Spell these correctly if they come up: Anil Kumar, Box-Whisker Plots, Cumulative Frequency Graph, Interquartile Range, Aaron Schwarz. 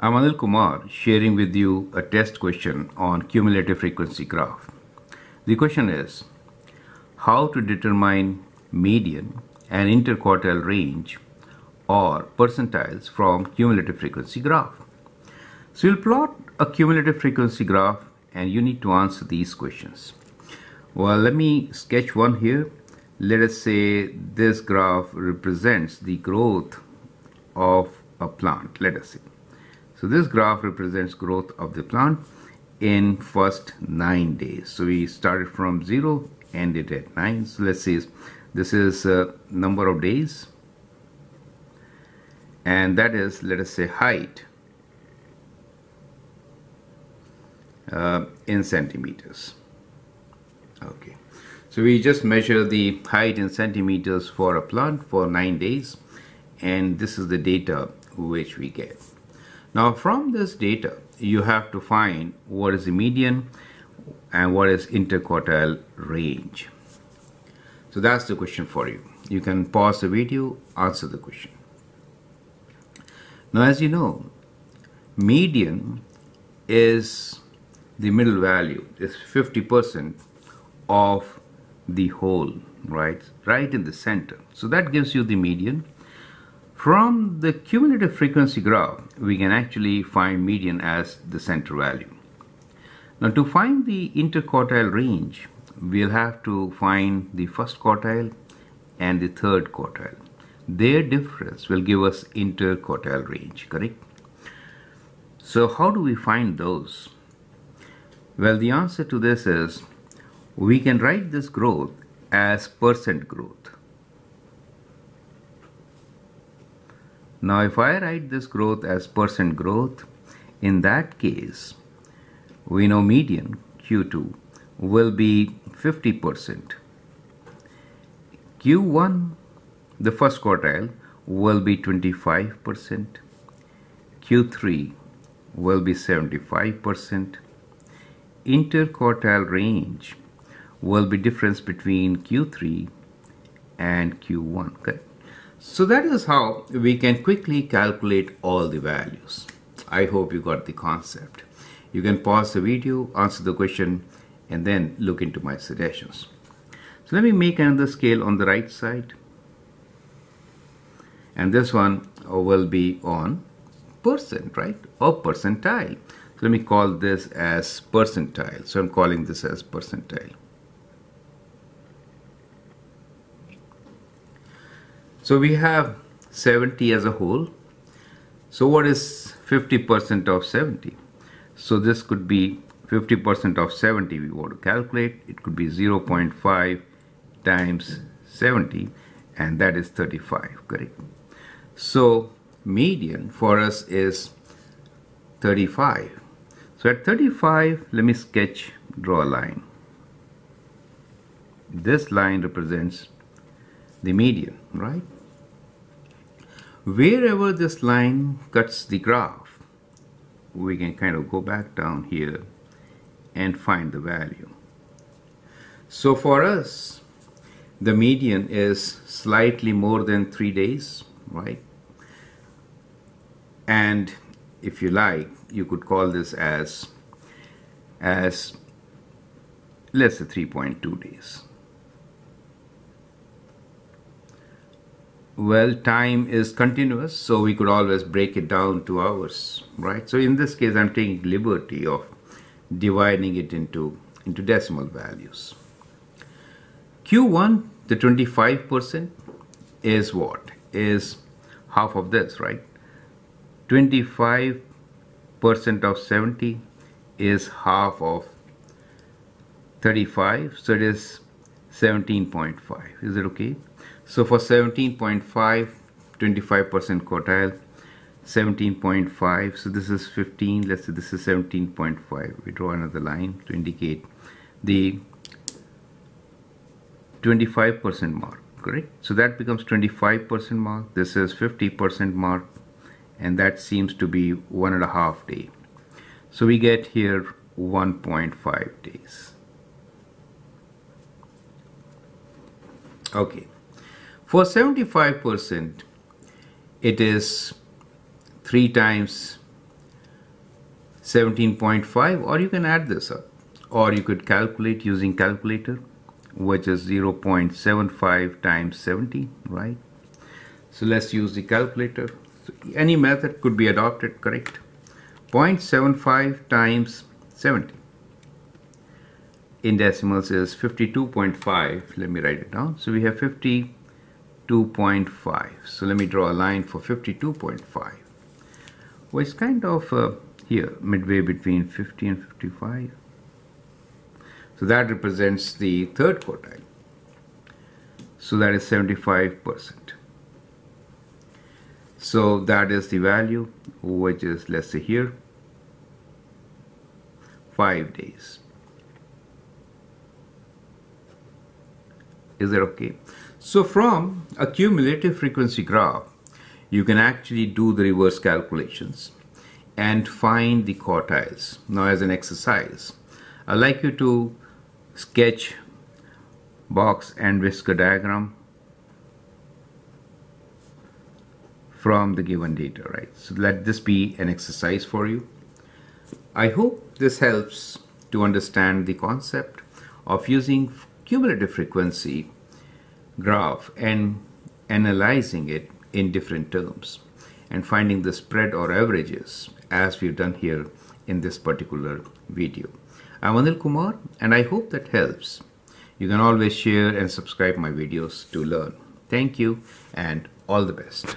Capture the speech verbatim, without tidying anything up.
I'm Anil Kumar, sharing with you a test question on cumulative frequency graph. The question is, how to determine median and interquartile range or percentiles from cumulative frequency graph? So you'll plot a cumulative frequency graph and you need to answer these questions. Well, let me sketch one here. Let us say this graph represents the growth of a plant, let us say. So this graph represents growth of the plant in first nine days. So we started from zero, ended at nine. So let's say this is a number of days, and that is, let us say, height uh, in centimeters. Okay, so we just measure the height in centimeters for a plant for nine days, and this is the data which we get. Now from this data, you have to find what is the median and what is interquartile range. So that's the question for you. You can pause the video, answer the question. Now, as you know, median is the middle value, is fifty percent of the whole, right? Right in the center. So that gives you the median. From the cumulative frequency graph, we can actually find median as the center value. Now, to find the interquartile range, we'll have to find the first quartile and the third quartile. Their difference will give us interquartile range, correct? So how do we find those? Well, the answer to this is, we can write this growth as percent growth. Now, if I write this growth as percent growth, in that case, we know median Q two will be fifty percent. Q one, the first quartile, will be twenty-five percent. Q three will be seventy-five percent. Interquartile range will be difference between Q three and Q one. Okay. So that is how we can quickly calculate all the values. I hope you got the concept. You can pause the video, answer the question, and then look into my suggestions. So let me make another scale on the right side. And this one will be on percent, right? Or percentile. So let me call this as percentile. So I'm calling this as percentile. So we have seventy as a whole. So what is fifty percent of seventy? So this could be fifty percent of seventy we want to calculate. It could be zero point five times seventy, and that is thirty-five, correct? So median for us is thirty-five. So at thirty-five, let me sketch, draw a line. This line represents the median, right? Wherever this line cuts the graph, we can kind of go back down here and find the value. So for us, the median is slightly more than three days, right? And if you like, you could call this as, as let's say three point two days. Well, time is continuous, so we could always break it down to hours, right? So in this case, I'm taking liberty of dividing it into, into decimal values. Q one, the twenty-five percent, is what? Is half of this, right? twenty-five percent of seventy is half of thirty-five, so it is seventeen point five. Is it okay? So for seventeen point five, twenty-five percent quartile, seventeen point five, so this is fifteen, let's say this is seventeen point five. We draw another line to indicate the twenty-five percent mark, correct? So that becomes twenty-five percent mark, this is fifty percent mark, and that seems to be one and a half day. So we get here one point five days. Okay. For seventy-five percent, it is three times seventeen point five, or you can add this up, or you could calculate using calculator, which is zero point seven five times seventy, right? So let's use the calculator. So any method could be adopted, correct? zero point seven five times seventy in decimals is fifty-two point five. Let me write it down. So we have fifty-two point five. So let me draw a line for fifty-two point five, which is kind of uh, here midway between fifty and fifty-five. So that represents the third quartile. So that is seventy-five percent. So that is the value, which is, let's say here, five days. Is that okay? So from a cumulative frequency graph, you can actually do the reverse calculations and find the quartiles. Now, as an exercise, I'd like you to sketch box and whisker diagram from the given data, right? So let this be an exercise for you. I hope this helps to understand the concept of using cumulative frequency graph and analyzing it in different terms and finding the spread or averages, as we've done here in this particular video. I'm Anil Kumar, and I hope that helps. You can always share and subscribe my videos to learn. Thank you, and all the best.